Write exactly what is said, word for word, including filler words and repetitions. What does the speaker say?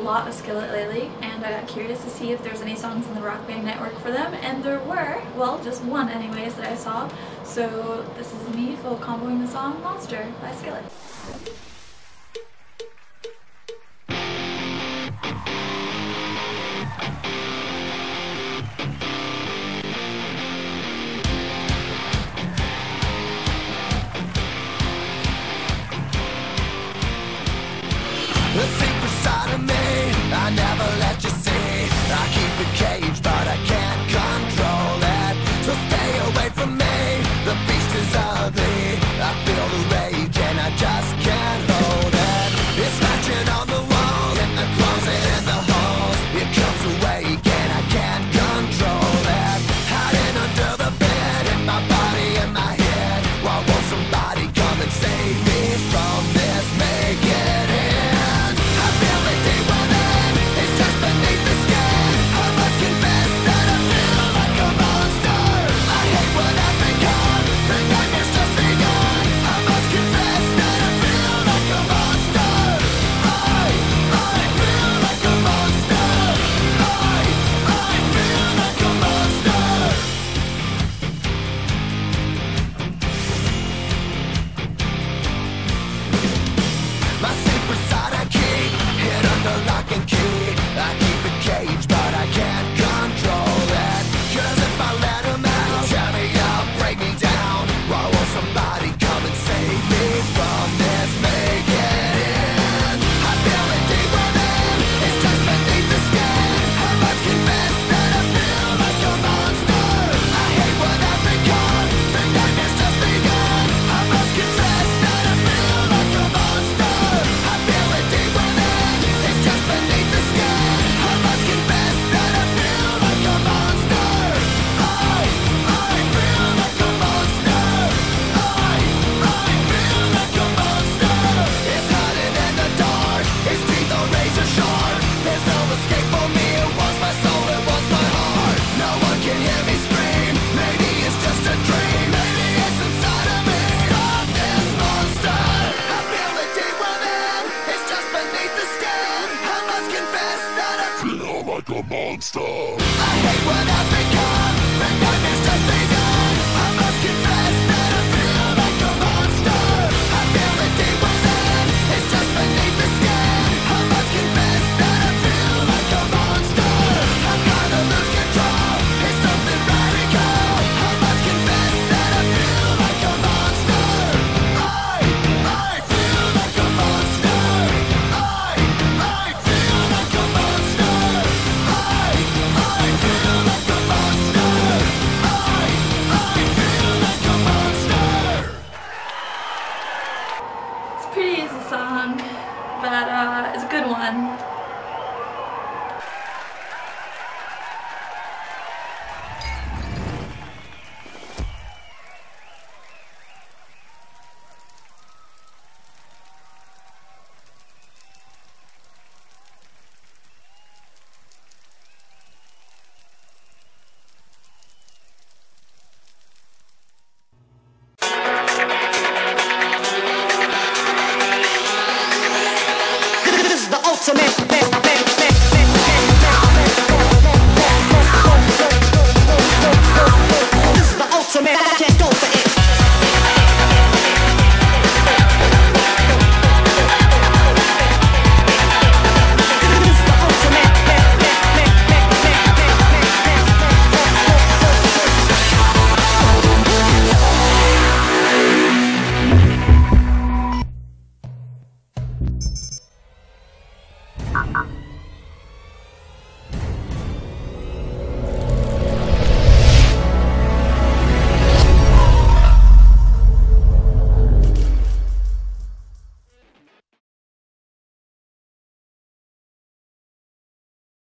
lot of Skillet lately, and I got curious to see if there's any songs in the Rock Band network for them, and there were, well, just one anyways that I saw. So this is me full comboing the song Monster by Skillet.